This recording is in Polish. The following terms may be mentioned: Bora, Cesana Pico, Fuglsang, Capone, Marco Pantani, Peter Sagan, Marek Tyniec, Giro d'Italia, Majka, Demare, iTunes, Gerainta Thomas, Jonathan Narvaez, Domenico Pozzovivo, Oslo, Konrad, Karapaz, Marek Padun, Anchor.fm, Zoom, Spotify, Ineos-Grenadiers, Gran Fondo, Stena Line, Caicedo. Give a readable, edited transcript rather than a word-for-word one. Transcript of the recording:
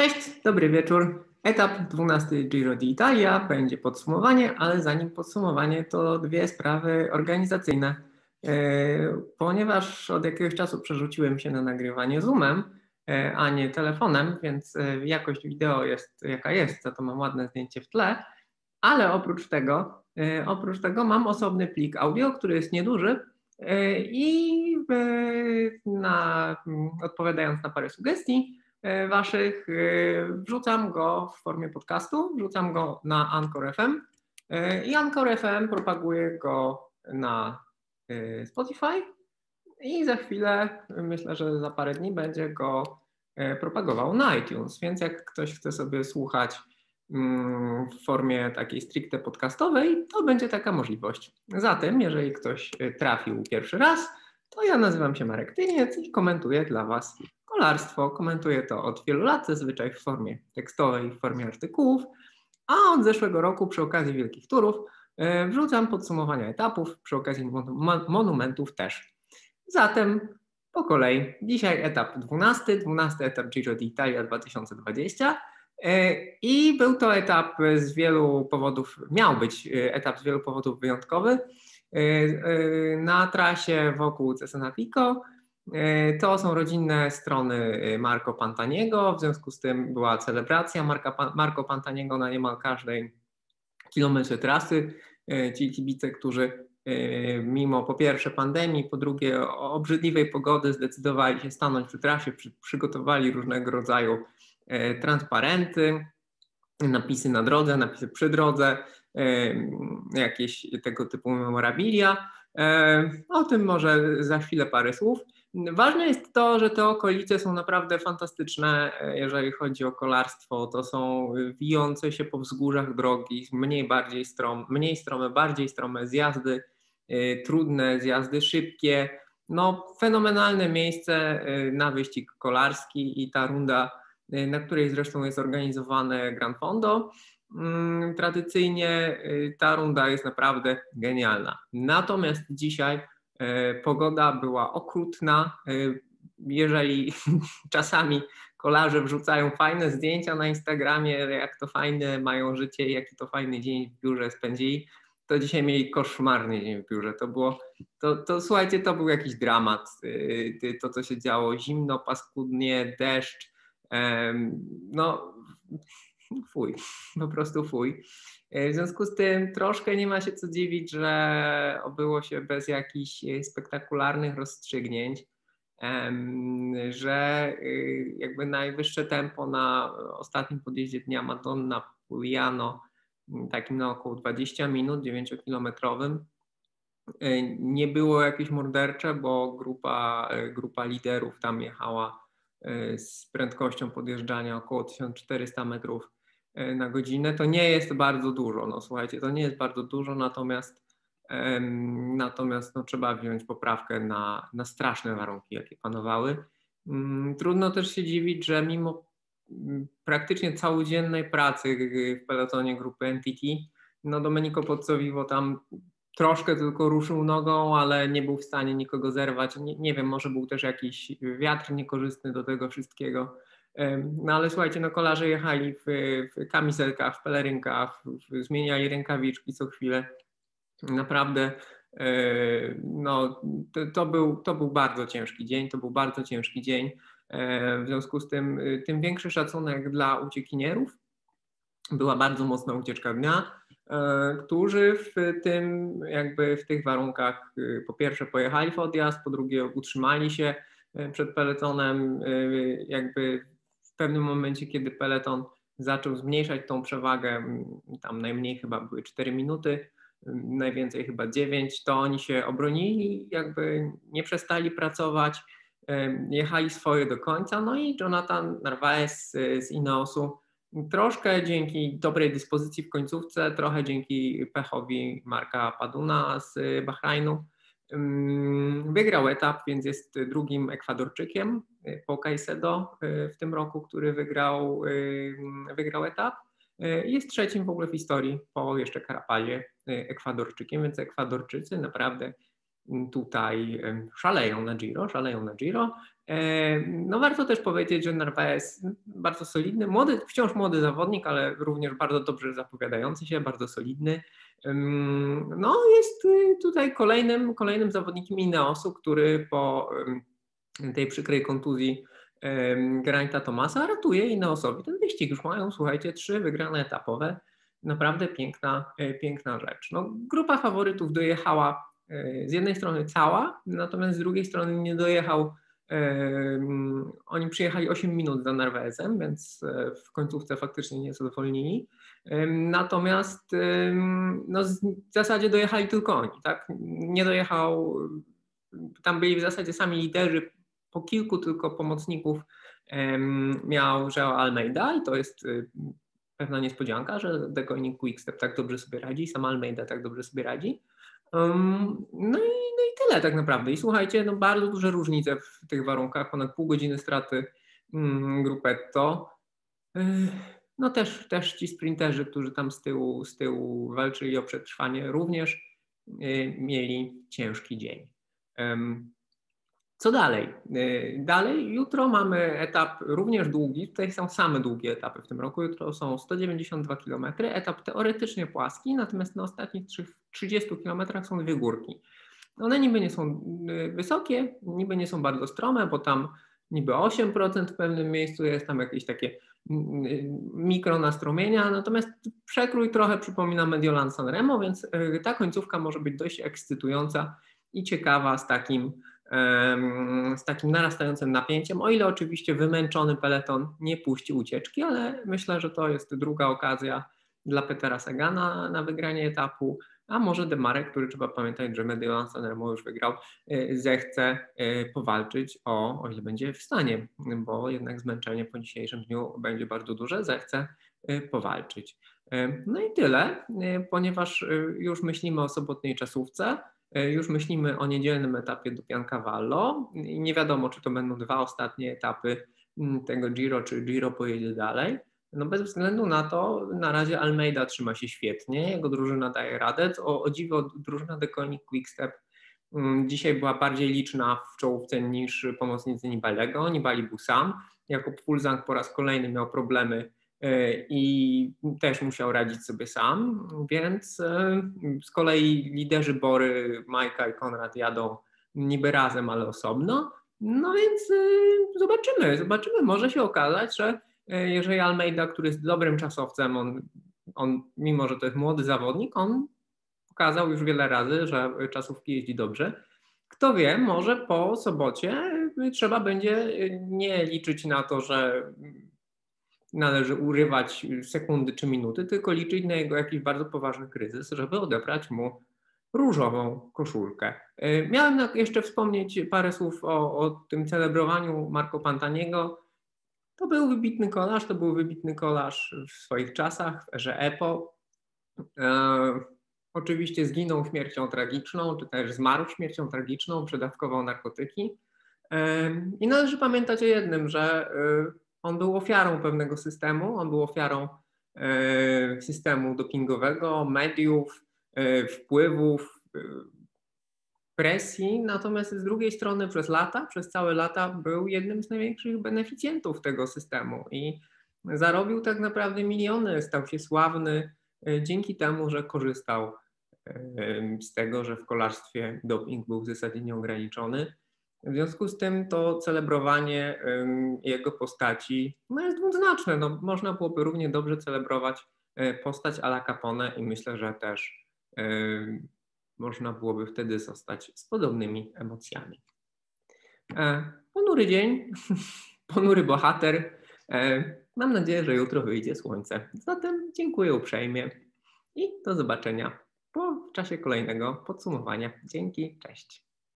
Cześć, dobry wieczór. Etap 12 Giro d'Italia, będzie podsumowanie, ale zanim podsumowanie to dwie sprawy organizacyjne. Ponieważ od jakiegoś czasu przerzuciłem się na nagrywanie Zoomem, a nie telefonem, więc jakość wideo jest jaka jest, za to mam ładne zdjęcie w tle, ale oprócz tego mam osobny plik audio, który jest nieduży i odpowiadając na parę sugestii waszych, wrzucam go w formie podcastu, wrzucam go na Anchor.fm i Anchor.fm propaguje go na Spotify i za chwilę, myślę, że za parę dni będzie go propagował na iTunes, więc jak ktoś chce sobie słuchać w formie takiej stricte podcastowej, to będzie taka możliwość. Zatem, jeżeli ktoś trafił pierwszy raz, to ja nazywam się Marek Tyniec i komentuję dla was kolarstwo. Komentuję to od wielu lat, zazwyczaj w formie tekstowej, w formie artykułów, a od zeszłego roku przy okazji Wielkich Turów wrzucam podsumowania etapów, przy okazji monumentów też. Zatem po kolei. Dzisiaj etap 12 etap Giro d'Italia 2020 i był to etap z wielu powodów, miał być etap z wielu powodów wyjątkowy na trasie wokół Cesana Pico. To są rodzinne strony Marco Pantaniego, w związku z tym była celebracja Marco Pantaniego na niemal każdej kilometrze trasy. Ci kibice, którzy mimo po pierwsze pandemii, po drugie obrzydliwej pogody zdecydowali się stanąć przy trasie, przygotowali różnego rodzaju transparenty, napisy na drodze, napisy przy drodze, jakieś tego typu memorabilia. O tym może za chwilę parę słów. Ważne jest to, że te okolice są naprawdę fantastyczne, jeżeli chodzi o kolarstwo. To są wijące się po wzgórzach drogi, mniej strome, bardziej strome zjazdy, trudne zjazdy, szybkie. No, fenomenalne miejsce na wyścig kolarski i ta runda, na której zresztą jest organizowane Gran Fondo. Tradycyjnie ta runda jest naprawdę genialna. Natomiast dzisiaj pogoda była okrutna. Jeżeli czasami kolarze wrzucają fajne zdjęcia na Instagramie, jak to fajne mają życie, jaki to fajny dzień w biurze spędzili, to dzisiaj mieli koszmarny dzień w biurze. Słuchajcie, to był jakiś dramat. To, co się działo, zimno, paskudnie, deszcz. No, fuj, po prostu fuj. W związku z tym troszkę nie ma się co dziwić, że obyło się bez jakichś spektakularnych rozstrzygnięć, że jakby najwyższe tempo na ostatnim podjeździe dnia Madonna Puliano, takim na około 20 minut, 9-kilometrowym, nie było jakieś mordercze, bo grupa liderów tam jechała z prędkością podjeżdżania około 1400 metrów na godzinę. To nie jest bardzo dużo, no słuchajcie, to nie jest bardzo dużo, natomiast no, trzeba wziąć poprawkę na straszne warunki, jakie panowały. Trudno też się dziwić, że mimo praktycznie całodziennej pracy w pelotonie grupy NTT, no Domenico Pozzovivo tam troszkę tylko ruszył nogą, ale nie był w stanie nikogo zerwać. Nie wiem, może był też jakiś wiatr niekorzystny do tego wszystkiego. No ale słuchajcie, no kolarze jechali w kamizelkach, w pelerynkach, zmieniali rękawiczki co chwilę. Naprawdę no, to był bardzo ciężki dzień, W związku z tym tym większy szacunek dla uciekinierów. Była bardzo mocna ucieczka dnia, którzy w tych warunkach po pierwsze pojechali w odjazd, po drugie utrzymali się przed peletonem. Jakby w pewnym momencie, kiedy peleton zaczął zmniejszać tą przewagę, tam najmniej chyba były 4 minuty, najwięcej chyba 9, to oni się obronili, jakby nie przestali pracować, jechali swoje do końca. No i Jonathan Narvaez z Ineosu troszkę dzięki dobrej dyspozycji w końcówce, trochę dzięki pechowi Marka Paduna z Bahrajnu wygrał etap, więc jest drugim Ekwadorczykiem po Caicedo w tym roku, który wygrał etap. Jest trzecim w ogóle w historii po jeszcze Karapazie Ekwadorczykiem, więc Ekwadorczycy naprawdę tutaj szaleją na Giro. No warto też powiedzieć, że Narvaez bardzo solidny, młody, wciąż młody zawodnik, ale również bardzo dobrze zapowiadający się, bardzo solidny. No jest tutaj kolejnym zawodnikiem Ineosu, który po tej przykrej kontuzji Gerainta Thomasa ratuje Ineosowi ten wyścig. Już mają, słuchajcie, 3 wygrane etapowe. Naprawdę piękna rzecz. No, grupa faworytów dojechała z jednej strony cała, natomiast z drugiej strony nie dojechał. Oni przyjechali 8 minut za Narvaezem, więc w końcówce faktycznie nieco dowolnili. Natomiast no, w zasadzie dojechali tylko oni. Tak? Nie dojechał, tam byli w zasadzie sami liderzy, po kilku tylko pomocników miał Joao Almeida i to jest pewna niespodzianka, że Deceuninck Quickstep tak dobrze sobie radzi, sam Almeida tak dobrze sobie radzi. No i tyle tak naprawdę. I słuchajcie, no bardzo duże różnice w tych warunkach, ponad pół godziny straty Gruppetto. No też ci sprinterzy, którzy tam z tyłu walczyli o przetrwanie, również mieli ciężki dzień. Co dalej? Dalej jutro mamy etap również długi, tutaj są same długie etapy w tym roku, jutro są 192 km, etap teoretycznie płaski, natomiast na ostatnich 30 km są 2 górki. One niby nie są wysokie, niby nie są bardzo strome, bo tam niby 8% w pewnym miejscu jest, tam jakieś takie mikronastromienia, natomiast przekrój trochę przypomina Mediolan-Sanremo, więc ta końcówka może być dość ekscytująca i ciekawa z takim narastającym napięciem, o ile oczywiście wymęczony peleton nie puści ucieczki, ale myślę, że to jest druga okazja dla Petera Sagana na wygranie etapu, a może Demare, który trzeba pamiętać, że Mediolan-Sanremo już wygrał, zechce powalczyć o ile będzie w stanie, bo jednak zmęczenie po dzisiejszym dniu będzie bardzo duże, zechce powalczyć. No i tyle, ponieważ już myślimy o sobotniej czasówce, już myślimy o niedzielnym etapie do Piancavallo i nie wiadomo, czy to będą 2 ostatnie etapy tego Giro, czy Giro pojedzie dalej. No bez względu na to, na razie Almeida trzyma się świetnie, jego drużyna daje radę. O dziwo drużyna Deceuninck Quickstep dzisiaj była bardziej liczna w czołówce niż pomocnicy Nibalego. Nibali był sam, jako Fuglsang po raz kolejny miał problemy i też musiał radzić sobie sam, więc z kolei liderzy Bory, Majka i Konrad jadą niby razem, ale osobno, no więc zobaczymy, może się okazać, że jeżeli Almeida, który jest dobrym czasowcem, on mimo, że to jest młody zawodnik, on pokazał już wiele razy, że czasówki jeździ dobrze. Kto wie, może po sobocie trzeba będzie nie liczyć na to, że należy urywać sekundy czy minuty, tylko liczyć na jego jakiś bardzo poważny kryzys, żeby odebrać mu różową koszulkę. Miałem jeszcze wspomnieć parę słów o tym celebrowaniu Marco Pantaniego. To był wybitny kolarz w swoich czasach, w erze EPO. Oczywiście zginął śmiercią tragiczną, czy też zmarł śmiercią tragiczną, przedawkował narkotyki. I należy pamiętać o jednym, że on był ofiarą pewnego systemu, on był ofiarą systemu dopingowego, mediów, wpływów, presji, natomiast z drugiej strony przez całe lata był jednym z największych beneficjentów tego systemu i zarobił tak naprawdę miliony, stał się sławny dzięki temu, że korzystał z tego, że w kolarstwie doping był w zasadzie nieograniczony. W związku z tym to celebrowanie jego postaci jest dwuznaczne. No, można byłoby równie dobrze celebrować postać a la Capone i myślę, że też można byłoby wtedy zostać z podobnymi emocjami. Ponury dzień, ponury bohater. Mam nadzieję, że jutro wyjdzie słońce. Zatem dziękuję uprzejmie i do zobaczenia w czasie kolejnego podsumowania. Dzięki, cześć.